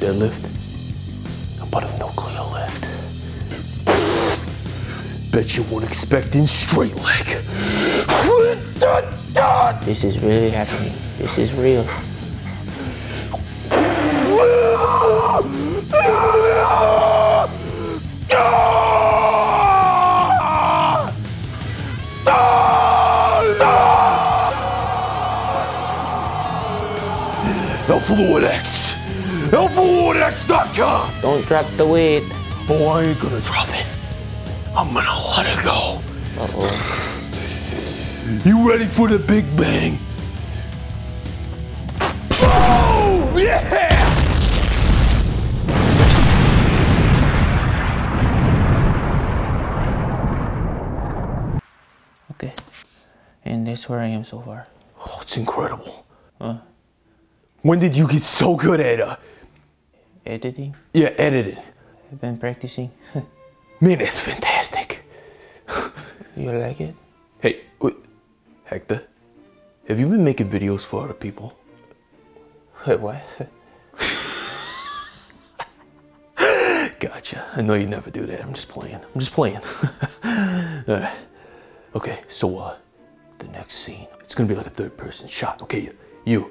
deadlift, but I'm not gonna lift. Bet you weren't expecting straight leg. This is really happening. This is real. ELFORWARDX. ELFORWARDX.COM. Don't drop the weight. Oh, I ain't gonna drop it. I'm gonna let it go. Uh-oh. You ready for the big bang? Oh, yeah! Okay. And that's where I am so far. Oh, it's incredible. When did you get so good at editing? Yeah, editing. I've been practicing. Man, that's fantastic. You like it? Hey, wait, Hector, have you been making videos for other people? Wait, what? Gotcha. I know you never do that. I'm just playing. I'm just playing. All right. Okay, so the next scene, it's gonna be like a third-person shot. Okay, you're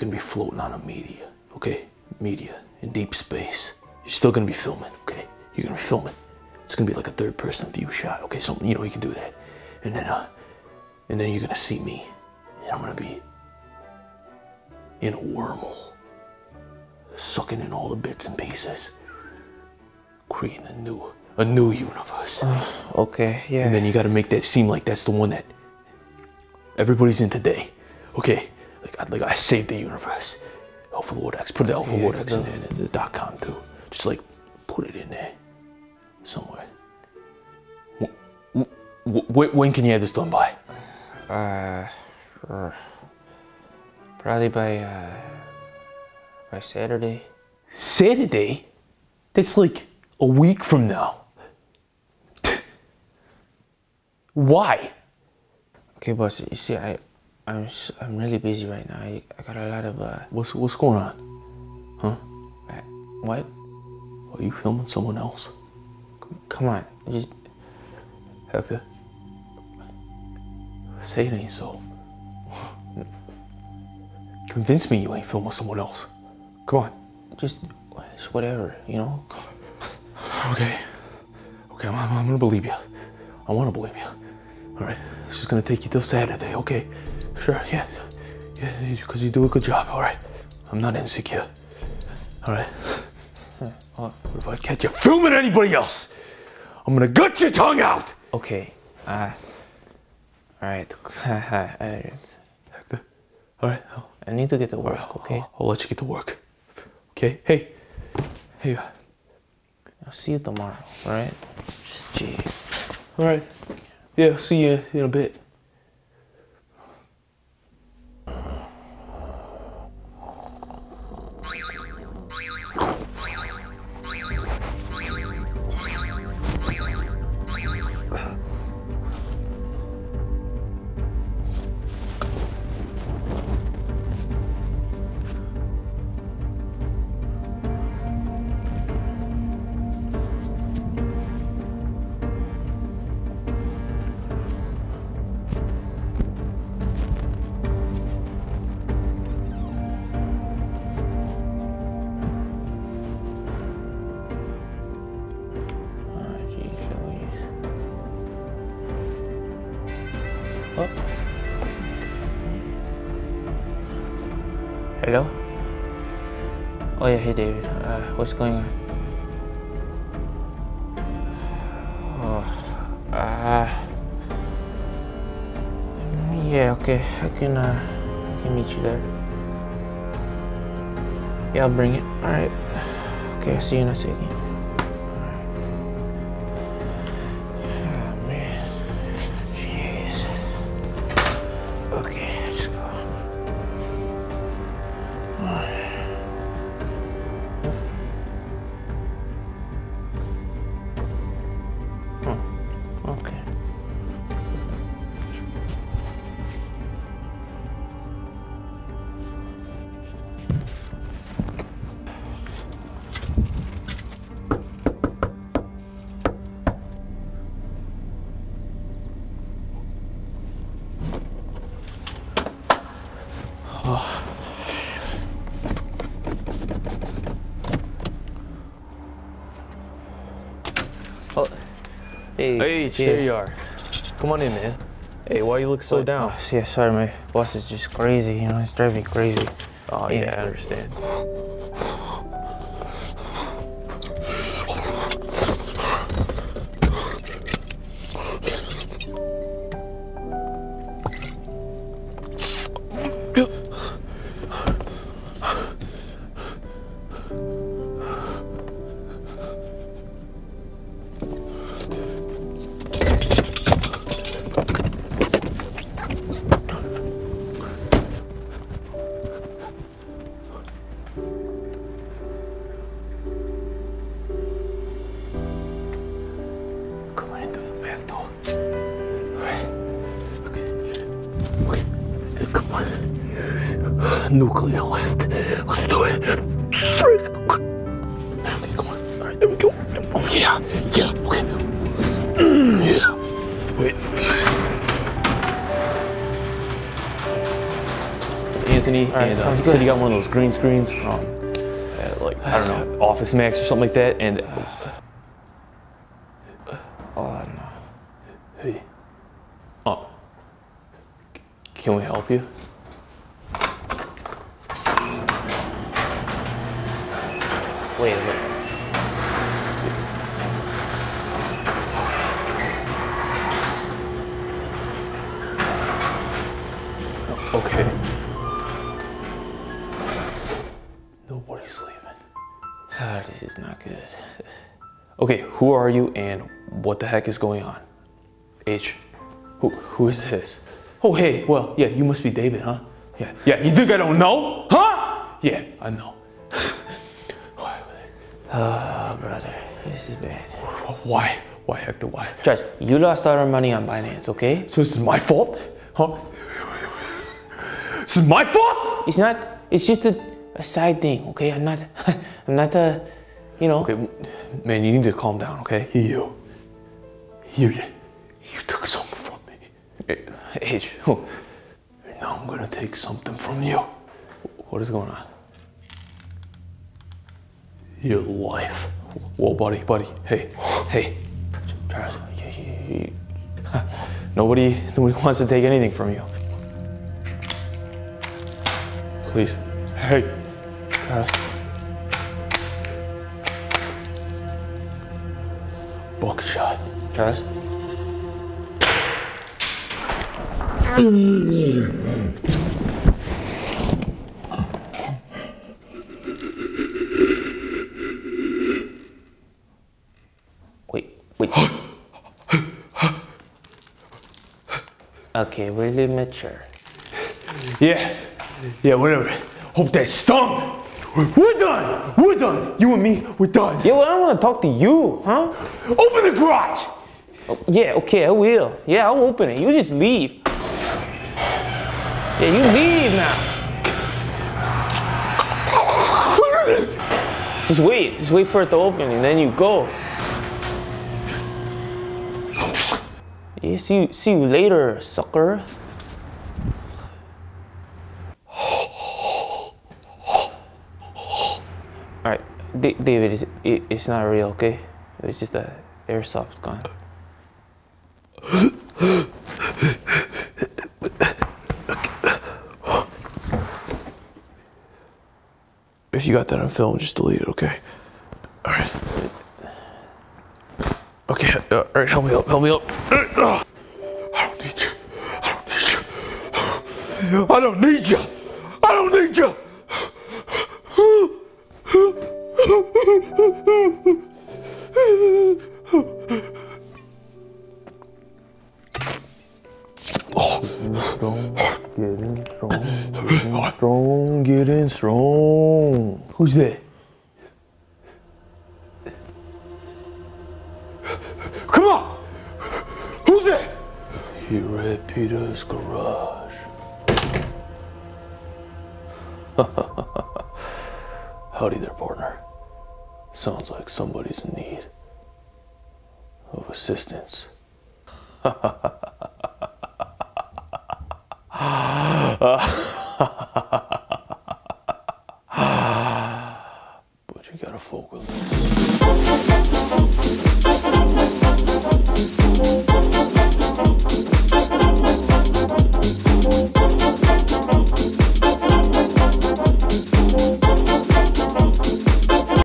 gonna be floating on a meteor, okay? Meteor in deep space. You're still gonna be filming, okay? You're gonna be filming. It's gonna be like a third-person view shot, okay? So you know you can do that, and then you're gonna see me, and I'm gonna be in a wormhole, sucking in all the bits and pieces, creating a new universe. Okay, yeah. And then you gotta make that seem like that's the one that everybody's in today, okay? Like I saved the universe. ELFORWARDX. Put the ELFORWARDX in there, and the .com too. Just like put it in there somewhere. When can you have this done by? Probably by Saturday. Saturday? That's like a week from now. Why? Okay, boss. You see, I'm really busy right now. I got a lot of What's going on? Huh? What? Are you filming someone else? Come on, just Hector. Say it ain't so. Convince me you ain't filming someone else. Come on, just whatever, you know. Okay, I'm gonna believe you. I want to believe you. All right, it's just gonna take you till Saturday, okay? Sure, yeah, because you do a good job, all right? I'm not insecure, all right? What if I catch you filming anybody else? I'm gonna gut your tongue out! Okay, all right. Hector, all right? I need to get to work, okay? I'll let you get to work, okay? Hey. I'll see you tomorrow, all right? Jeez. All right, yeah, I'll see you in a bit. Hello? Oh yeah, hey David, what's going on? Yeah, okay, I can meet you there. Yeah, I'll bring it, alright. Okay, I'll see you in a second. Hey, there you are. Come on in, man. Hey, why you look so down? Yeah, sorry, my boss is just crazy. You know, it's driving me crazy. Oh, yeah, I understand. Nuclear left. Let's do it. Okay, come on. All right, there we go. Oh, yeah. Yeah. Okay. Yeah. Wait. Anthony, right, and he said he got one of those green screens from, like, I don't know, Office Max or something like that. And. Oh, I don't know. Hey. Oh. Can we help you? Wait a minute. Okay. Nobody's leaving. Oh, this is not good. Okay, who are you and what the heck is going on? H. Who is this? Oh, hey, well, yeah, you must be David, huh? Yeah. Yeah, you think I don't know? Huh? Yeah, I know. Oh, brother, this is bad. Why? Why, Hector, why? Judge, you lost all our money on Binance, okay? So this is my fault? Huh? This is my fault? It's not, it's just a side thing, okay? I'm not you know. Okay, man, you need to calm down, okay? You took something from me. H, who? And now I'm gonna take something from you. What is going on? Your life. Whoa, buddy. Hey. Charles, nobody wants to take anything from you. Please. Hey, Charles. Buckshot. Charles. Okay, really mature. Yeah, whatever. Hope that stung. We're done. You and me, we're done. Yeah, well, I don't want to talk to you, huh? Open the garage. Oh, yeah, okay, I will. Yeah, I'll open it. You just leave. Yeah, you leave now. Just wait for it to open and then you go. Yeah, see you later, sucker. Alright, David, it's not real, okay? It was just an airsoft gun. If you got that on film, just delete it, okay? Alright. Okay, alright, help me up. I don't need you. Getting strong. Who's that? Come on! Who's that? You're at Peter's garage. Howdy there, partner. Sounds like somebody's in need of assistance. But you gotta focus.